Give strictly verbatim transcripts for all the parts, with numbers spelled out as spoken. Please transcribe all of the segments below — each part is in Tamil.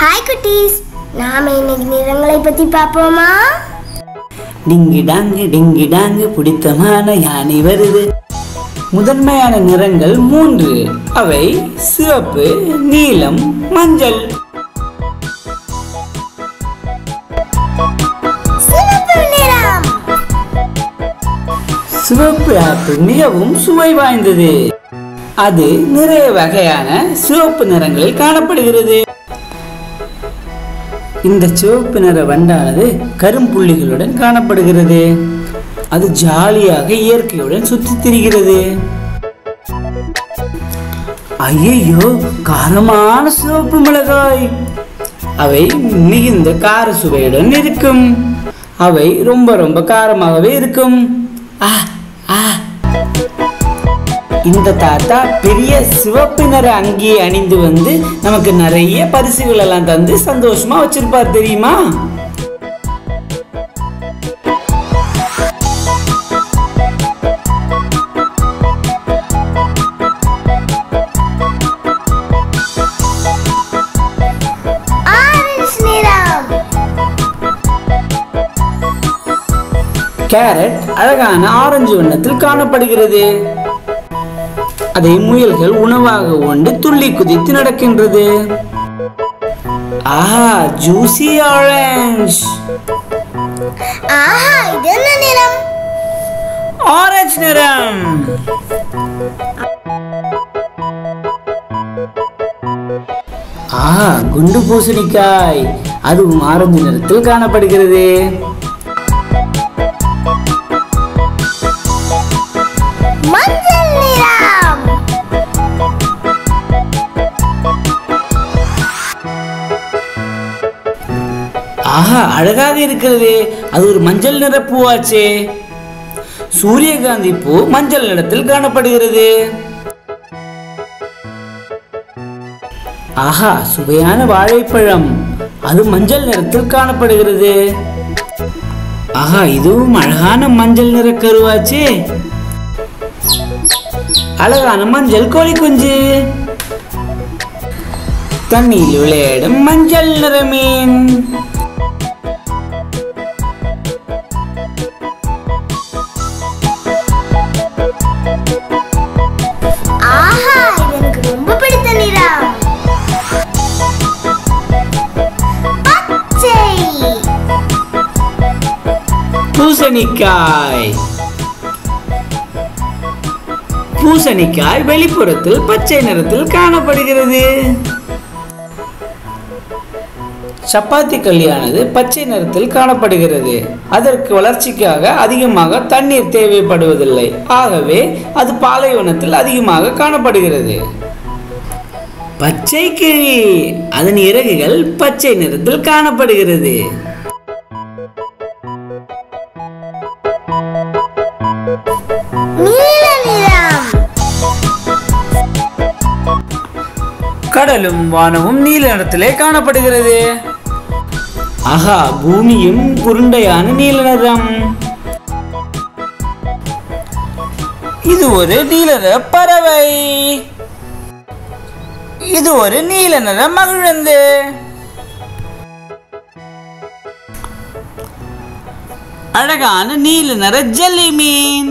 Hi Kutties! நாம இன்னைக்கு நிறங்களை பத்தி பாப்போமா? டிங்கி டாங்கு டிங்கி டாங்கு பிடித்தமான யானை வருது. முதன்மையான நிறங்கள் மூன்று. அவை சிவப்பு, நீலம், மஞ்சள். சிவப்பு நிறம். சிவப்பு ஆப்பிள் மிகவும் சுவை வாய்ந்தது. அது நிறைய வகையான சிவப்பு நிறங்களில் காணப்படுகிறது. இந்த சிவப்பு நிற வண்டானது கரும்புள்ளிகளுடன் காணப்படுகிறது. அது ஜாலியாக இயற்கையுடன் சுற்றித் திரிகிறது. ஐயோ, காரமான சிவப்பு மிளகாய்! அவை மிகுந்த கார சுவையுடன் இருக்கும். அவை ரொம்ப ரொம்ப காரமாகவே இருக்கும். இந்த தாத்தா பெரிய சிவப்பு நிற அங்கி அணிந்து வந்து நமக்கு நிறைய பரிசுகள் எல்லாம் தந்து சந்தோஷமா வச்சிருப்பார், தெரியுமா? கேரட் அழகான ஆரஞ்சு வண்ணத்தில் காணப்படுகிறது. அதை முயல்கள் உணவாக உண்டு துள்ளி குதித்து நடக்கின்றது. ஆஹா, ஜூசி ஆரஞ்சு! ஆஹா, இது என்ன நிறம்? ஆரஞ்சு நிறம். ஆஹா, குண்டு பூசணிக்காய்! அதுவும் ஆரஞ்சு நிறத்தில் காணப்படுகிறது. ஆஹா, அழகாக இருக்கிறது. அது ஒரு மஞ்சள் நிற பூவாச்சே. சூரியகாந்தி பூ மஞ்சள் நிறத்தில் காணப்படுகிறது. ஆஹா, சுவையான வாழைப்பழம்! அது மஞ்சள் நிறத்தில் காணப்படுகிறது. ஆஹா, இதுவும் அழகான மஞ்சள் நிற கருவாச்சே. அழகான மஞ்சள் கோழி குஞ்சு! தண்ணியில் விளையாடும் மஞ்சள் நிற மீன்! பூசணிக்காய்! பூசணிக்காய் வெளிப்புறத்தில் பச்சை நிறத்தில் காணப்படுகிறது. சப்பாத்தி கல்லியானது பச்சை நிறத்தில் காணப்படுகிறது. அதற்கு வளர்ச்சிக்காக அதிகமாக தண்ணீர் தேவைப்படுவதில்லை. ஆகவே அது பாலைவனத்தில் அதிகமாக காணப்படுகிறது. பச்சை கிளி! அதன் இறகுகள் பச்சை நிறத்தில் காணப்படுகிறது. கடலும் வானமும் நீல நிறத்திலே காணப்படுகிறது. ஆஹா, பூமியும் உருண்டையான நீல நிறம். இது ஒரு நீல நிற பறவை. இது ஒரு நீல நிற மகிழந்து. அழகான நீல நிற ஜெல்லி மீன்!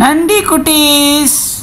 Nandi kutties.